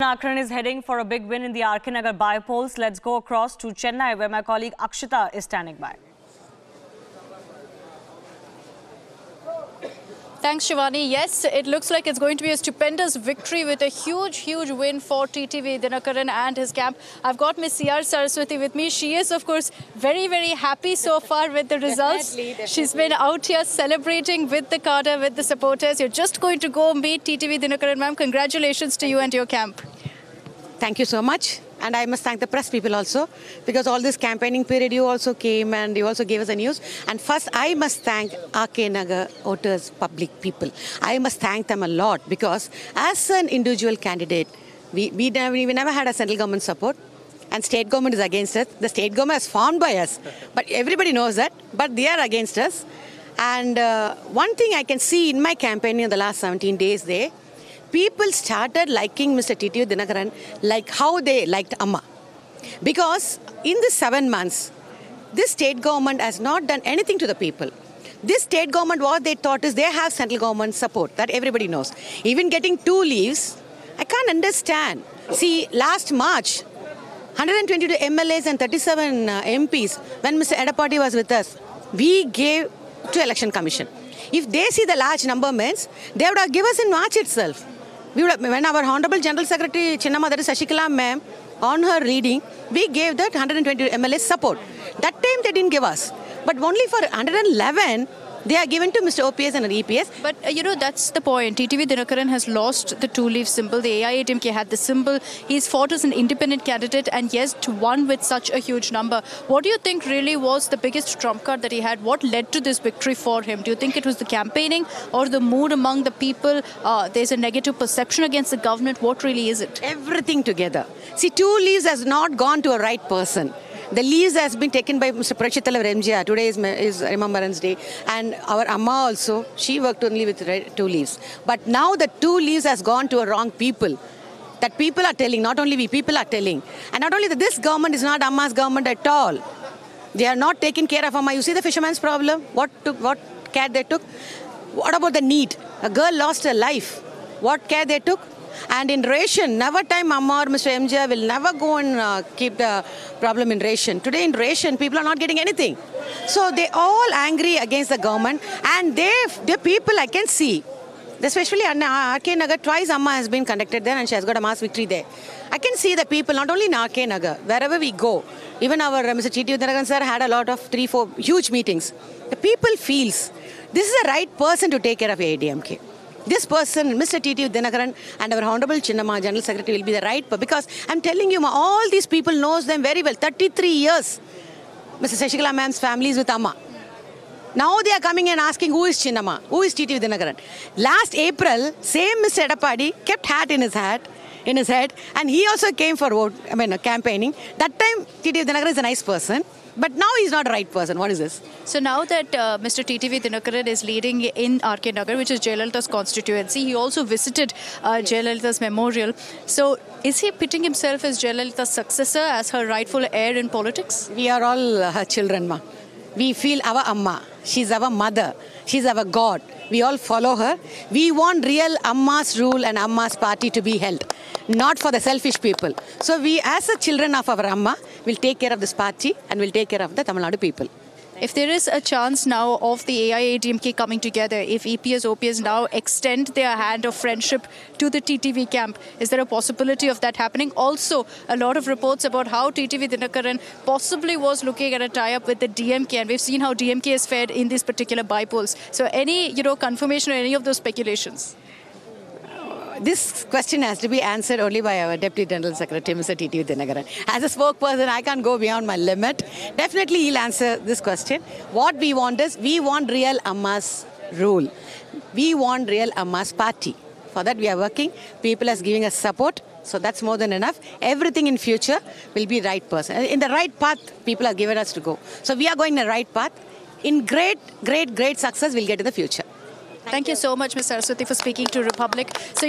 Dhinakaran is heading for a big win in the RK Nagar by-polls. Let's go across to Chennai where my colleague Akshita is standing by. Thanks, Shivani. Yes, it looks like it's going to be a stupendous victory with a huge win for TTV Dhinakaran and his camp. I've got Miss CR Saraswathi with me. She is, of course, very happy so far with the results. Definitely. She's been out here celebrating with the cadre, with the supporters. You're just going to go meet TTV Dhinakaran, ma'am. Congratulations to you and your camp. Thank you so much. And I must thank the press people also, because all this campaigning period you also came and you also gave us the news. And first, I must thank RK Nagar voters, public people. I must thank them a lot, because as an individual candidate, we never had a central government support. And state government is against us. The state government is formed by us. But everybody knows that. But they are against us. And one thing I can see in my campaign in the last 17 days there, people started liking Mr. TTV Dhinakaran like how they liked Amma. Because in the 7 months, this state government has not done anything to the people. This state government, what they thought is they have central government support, that everybody knows. Even getting 2 leaves, I can't understand. See, last March, 122 MLAs and 37 MPs, when Mr. Edappadi was with us, we gave to Election Commission. If they see the large number means, they would have given us in March itself. We would have, when our Honorable General Secretary Chinnamma, that is Sasikala ma'am, on her reading, we gave that 120 MLA support. That time they didn't give us. But only for 111, they are given to Mr. OPS and EPS. But you know, that's the point. TTV Dhinakaran has lost the 2-leaf symbol. The AIADMK had the symbol. He's fought as an independent candidate and yes, won with such a huge number. What do you think really was the biggest trump card that he had? What led to this victory for him? Do you think it was the campaigning or the mood among the people? There's a negative perception against the government. What really is it? Everything together. See, 2 leaves has not gone to a right person. The leaves has been taken by Mr. Prakshitala Remjia. Today is Remembrance Day. And our Amma also, she worked only with 2 leaves. But now the 2 leaves has gone to a wrong people. That people are telling, not only we, people are telling. And not only that, this government is not Amma's government at all. They are not taking care of Amma. You see the fisherman's problem? What care they took? What about the need? A girl lost her life. What care they took? And in ration, never time Amma or Mr. MJ will never go and keep the problem in ration. Today in ration, people are not getting anything. So they all angry against the government, and the people I can see, especially RK Nagar, twice Amma has been conducted there and she has got a mass victory there. I can see the people, not only in RK Nagar, wherever we go. Even our Mr. TTV Dhinakaran sir had a lot of 3-4 huge meetings. The people feels this is the right person to take care of AIADMK. This person, Mr. TTV Dhinakaran and our Honorable Chinnamma, General Secretary, will be the right person. Because I'm telling you, all these people knows them very well. 33 years, Mr. Sasikala ma'am's family is with Amma. Now they are coming and asking, who is Chinnamma? Who is TTV Dhinakaran? Last April, same Mr. Edappadi kept hat in his head. And he also came for vote, campaigning. That time, TTV Dhinakaran is a nice person. But now he's not the right person. What is this? So now that Mr. TTV Dhinakaran is leading in RK Nagar, which is Jayalalitha's constituency, he also visited Jayalalitha's memorial. So is he pitting himself as Jayalalitha's successor, as her rightful heir in politics? We are all her children, ma. We feel our Amma. She's our mother. She's our God. We all follow her. We want real Amma's rule and Amma's party to be held, not for the selfish people. So we, as the children of our Amma, will take care of this party and will take care of the Tamil Nadu people. If there is a chance now of the AIADMK coming together, if EPS, OPS now extend their hand of friendship to the TTV camp, is there a possibility of that happening? Also, a lot of reports about how TTV Dhinakaran possibly was looking at a tie-up with the DMK, and we've seen how DMK has fared in these particular by-polls. So any, confirmation or any of those speculations? This question has to be answered only by our Deputy General Secretary, Mr. TTV Dhinakaran. As a spokesperson, I can't go beyond my limit. Definitely he'll answer this question. What we want is, we want real Amma's rule. We want real Amma's party. For that we are working. People are giving us support. So that's more than enough. Everything in future will be right person. In the right path, people are giving us to go. So we are going in the right path. In great success, we'll get in the future. Thank you so much, Ms. Saraswathi, for speaking to Republic. So